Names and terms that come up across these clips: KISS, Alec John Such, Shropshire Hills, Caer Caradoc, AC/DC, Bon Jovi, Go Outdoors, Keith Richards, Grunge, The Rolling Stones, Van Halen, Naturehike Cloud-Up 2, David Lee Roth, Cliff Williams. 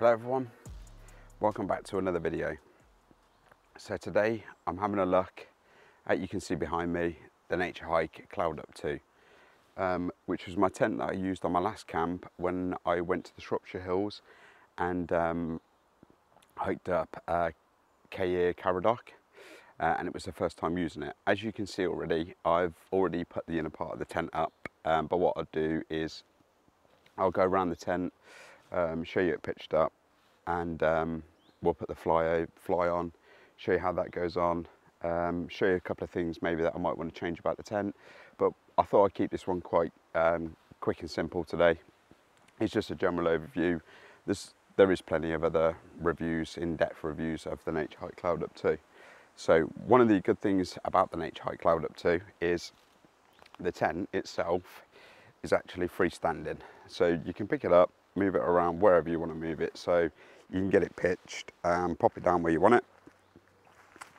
Hello everyone, welcome back to another video. So today I'm having a look at, you can see behind me, the Naturehike Cloud-Up 2, which was my tent that I used on my last camp when I went to the Shropshire Hills and hiked up Caer Caradoc, and it was the first time using it. As you can see already, I've already put the inner part of the tent up, but what I'll do is I'll go around the tent, show you it pitched up, and we'll put the fly on, show you how that goes on, show you a couple of things maybe that I might want to change about the tent. But I thought I'd keep this one quite quick and simple today. It's just a general overview. There is plenty of other reviews, in-depth reviews of the Naturehike Cloud-Up 2. So one of the good things about the Naturehike Cloud-Up 2 is the tent itself is actually freestanding. So you can pick it up, move it around wherever you want to move it, so you can get it pitched, pop it down where you want it,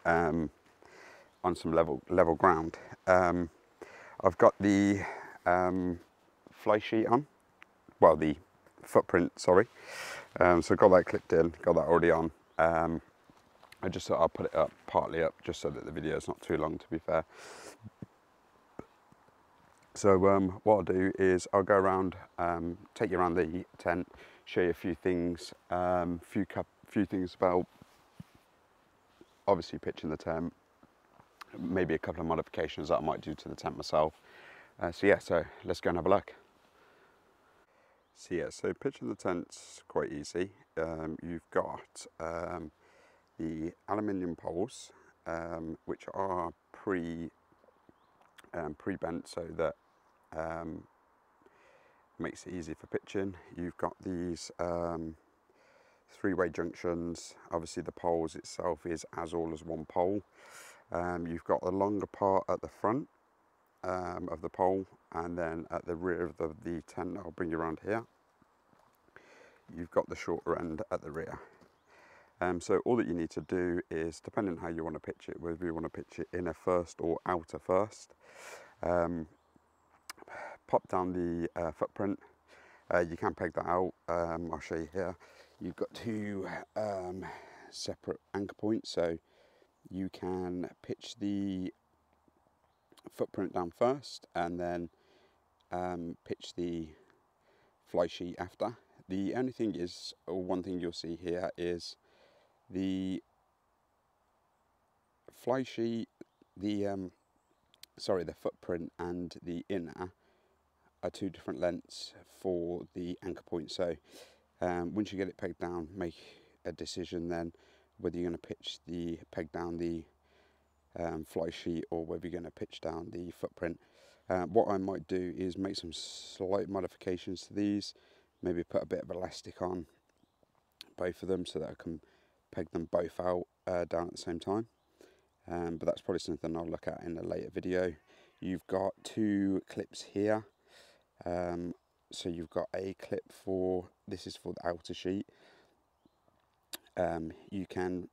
on some level ground. I've got the fly sheet on, well, the footprint, sorry. So I've got that clipped in, got that already on. I just thought I'll put it up, partly up, just so that the video is not too long, to be fair. So what I'll do is I'll go around, take you around the tent, show you a few things, few things about obviously pitching the tent, maybe a couple of modifications that I might do to the tent myself. So let's go and have a look. So yeah, so pitching the tent's quite easy. You've got the aluminium poles, which are pre-bent, so that makes it easy for pitching. You've got these three-way junctions. Obviously the poles itself is as all as one pole. You've got the longer part at the front of the pole, and then at the rear of the tent, I'll bring you around here, you've got the shorter end at the rear. So all that you need to do is, depending on how you want to pitch it, whether you want to pitch it inner first or outer first, pop down the footprint. You can peg that out. I'll show you here. You've got two separate anchor points, so you can pitch the footprint down first and then pitch the fly sheet after. The only thing is, one thing you'll see here is the fly sheet, the footprint and the inner are two different lengths for the anchor point. So once you get it pegged down, make a decision then whether you're going to peg down the fly sheet or whether you're going to pitch down the footprint. What I might do is make some slight modifications to these, maybe put a bit of elastic on both of them so that I can peg them both out down at the same time, but that's probably something I'll look at in a later video. You've got two clips here, so you've got a clip for, this is for the outer sheet. You can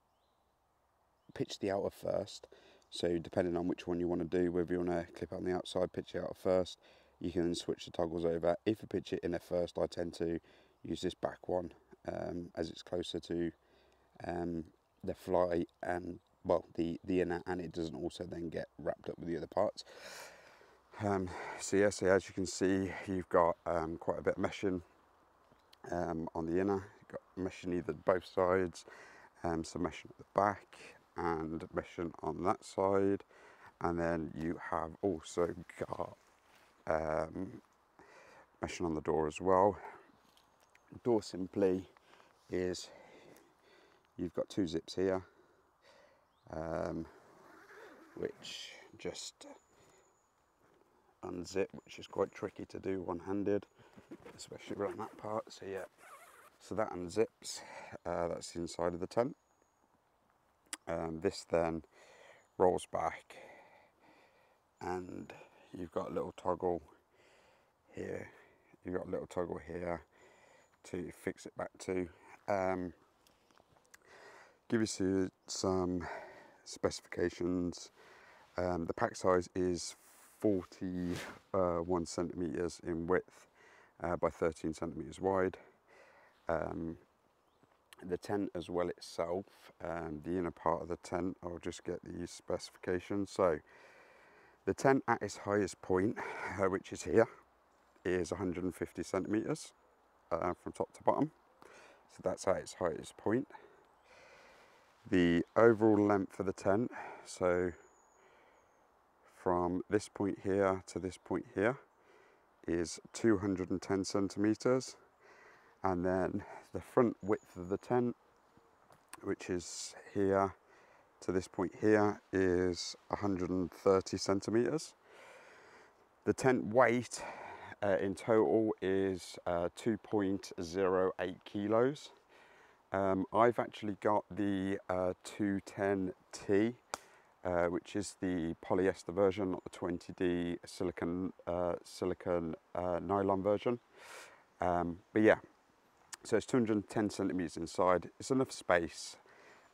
pitch the outer first, so depending on which one you want to do, whether you want to clip on the outside, pitch it out first, you can switch the toggles over. If you pitch it in there first, I tend to use this back one, as it's closer to the fly and, well, the inner, and it doesn't also then get wrapped up with the other parts. So as you can see, you've got quite a bit of meshing on the inner. You've got meshing either both sides, some meshing at the back and meshing on that side, and then you have also got meshing on the door as well. Door simply is, you've got two zips here, which just unzip, which is quite tricky to do one-handed, especially around that part. So yeah, so that unzips, that's the inside of the tent. This then rolls back, and you've got a little toggle here, you've got a little toggle here to fix it back to. Give you some specifications. The pack size is 41 centimeters in width by 13 centimeters wide. The tent as well itself, the inner part of the tent, I'll just get the specifications. So the tent at its highest point, which is here, is 150 centimeters from top to bottom. So that's at its highest point. The overall length of the tent, so from this point here to this point here, is 210 centimeters. And then the front width of the tent, which is here to this point here, is 130 centimeters. The tent weight in total is 2.08 kilos. I've actually got the 210T, which is the polyester version, not the 20D silicone nylon version. But yeah, so it's 210 centimeters inside. It's enough space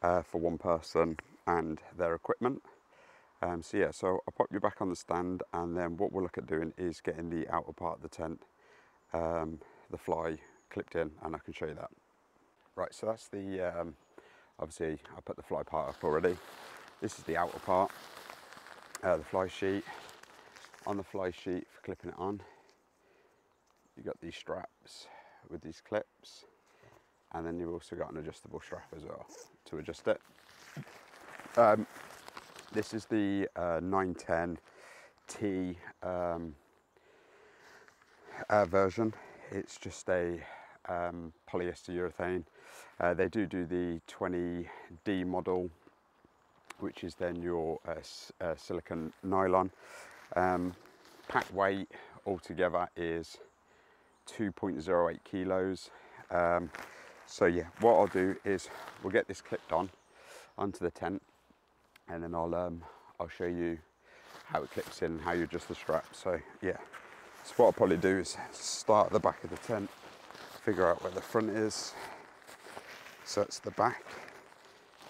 for one person and their equipment. So yeah, so I'll pop you back on the stand, and then what we'll look at doing is getting the outer part of the tent, the fly clipped in, and I can show you that. Right, so that's the, obviously I put the fly part up already. This is the outer part, the fly sheet. On the fly sheet for clipping it on, you've got these straps with these clips, and then you've also got an adjustable strap as well to adjust it. This is the 910T version. It's just a polyester urethane. They do the 20D model, which is then your silicone nylon. Pack weight altogether is 2.08 kilos. So yeah, what I'll do is we'll get this clipped on onto the tent, and then I'll show you how it clips in and how you adjust the strap. So yeah, so what I'll probably do is start at the back of the tent, figure out where the front is. So it's the back,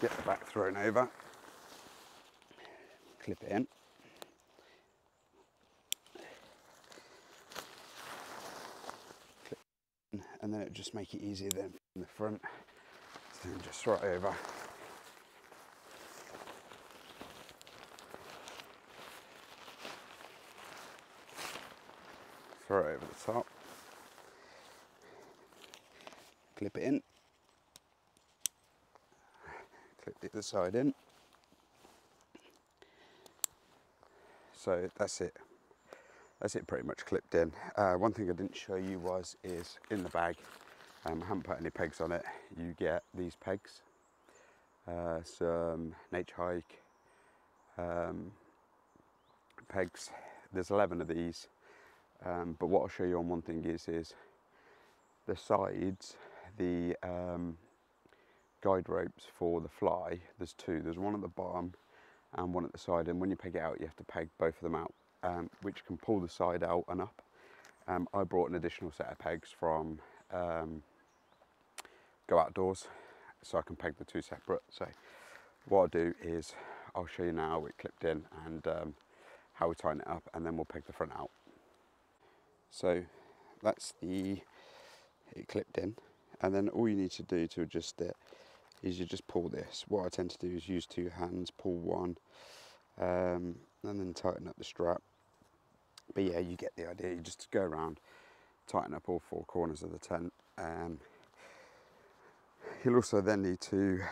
get the back thrown over, clip it in. And then it'll just make it easier then from the front. So then just right over. Throw it over the top. Clip it in. Clip the other side in. So that's it. That's it, pretty much clipped in. One thing I didn't show you is in the bag, I haven't put any pegs on it, you get these pegs, some Naturehike pegs. There's 11 of these, but what I'll show you on one thing is the sides, the guide ropes for the fly. There's two, there's one at the bottom and one at the side, and when you peg it out you have to peg both of them out. Which can pull the side out and up. I brought an additional set of pegs from Go Outdoors, so I can peg the two separate. So what I'll do is I'll show you now how it clipped in and how we tighten it up, and then we'll peg the front out. So that's it clipped in, and then all you need to do to adjust it is you just pull this. What I tend to do is use two hands, pull one, and then tighten up the strap. But yeah, you get the idea. You just go around, tighten up all four corners of the tent. You'll also then need to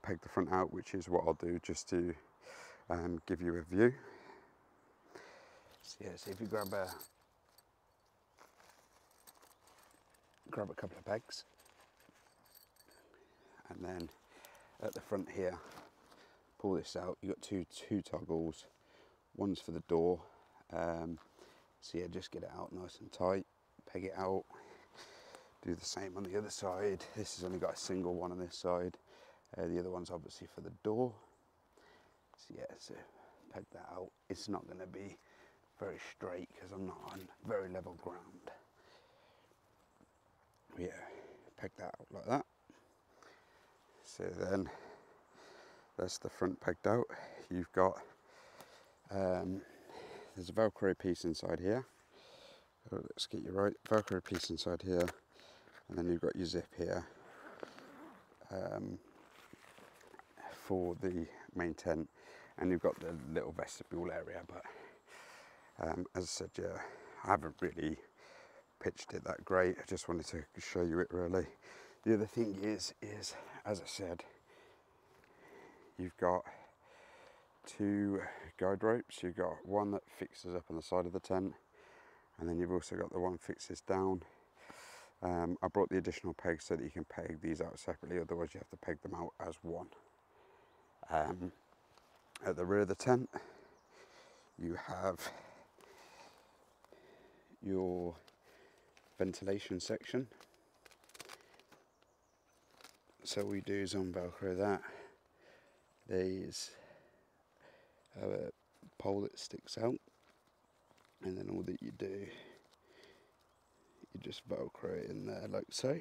peg the front out, which is what I'll do just to give you a view. So yeah, so if you grab a couple of pegs, and then at the front here, pull this out. You've got two toggles. One's for the door, so yeah, just get it out nice and tight, peg it out, do the same on the other side. This has only got a single one on this side, the other one's obviously for the door. So yeah, so peg that out. It's not going to be very straight because I'm not on very level ground. Yeah, peg that out like that. So then that's the front pegged out. You've got there's a Velcro piece inside here. Oh, let's get you right. Velcro piece inside here, and then you've got your zip here. for the main tent, and you've got the little vestibule area. But as I said, yeah, I haven't really pitched it that great. I just wanted to show you it really. The other thing is as I said, you've got two guide ropes. You've got one that fixes up on the side of the tent, and then you've also got the one that fixes down. I brought the additional pegs so that you can peg these out separately, otherwise you have to peg them out as one. At the rear of the tent you have your ventilation section. So what we do is on velcro that. There's a pole that sticks out, and then all that you do, you just velcro it in there like so.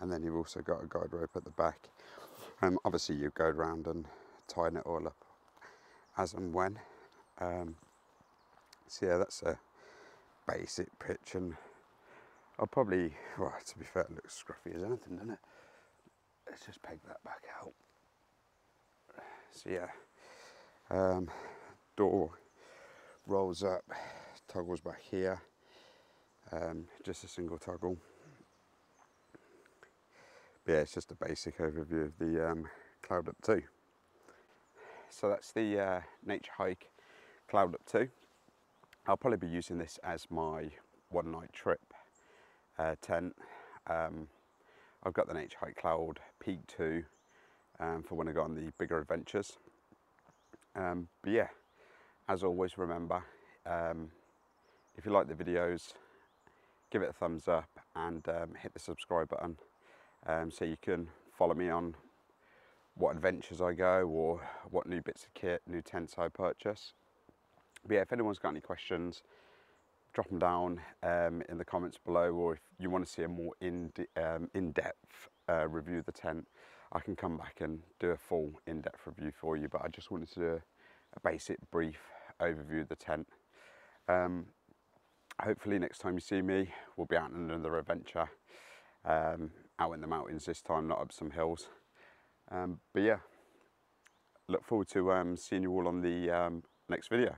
And then you've also got a guide rope at the back. Obviously you go around and tighten it all up as and when. So yeah, that's a basic pitch, and I'll probably, well, to be fair, it looks scruffy as anything, doesn't it? Let's just peg that back out. So yeah, door rolls up, toggles back here, just a single toggle. But yeah, it's just a basic overview of the Cloud-Up 2. So that's the Naturehike Cloud-Up 2. I'll probably be using this as my one night trip tent. I've got the Naturehike Cloud Peak 2 for when I go on the bigger adventures. But yeah, as always, remember, if you like the videos, give it a thumbs up and hit the subscribe button so you can follow me on what adventures I go or what new bits of kit, new tents I purchase. But yeah, if anyone's got any questions, drop them down in the comments below, or if you want to see a more in-depth review of the tent, I can come back and do a full in-depth review for you, but I just wanted to do a basic brief overview of the tent. Hopefully next time you see me, we'll be out on another adventure, out in the mountains this time, not up some hills. But yeah, look forward to seeing you all on the next video.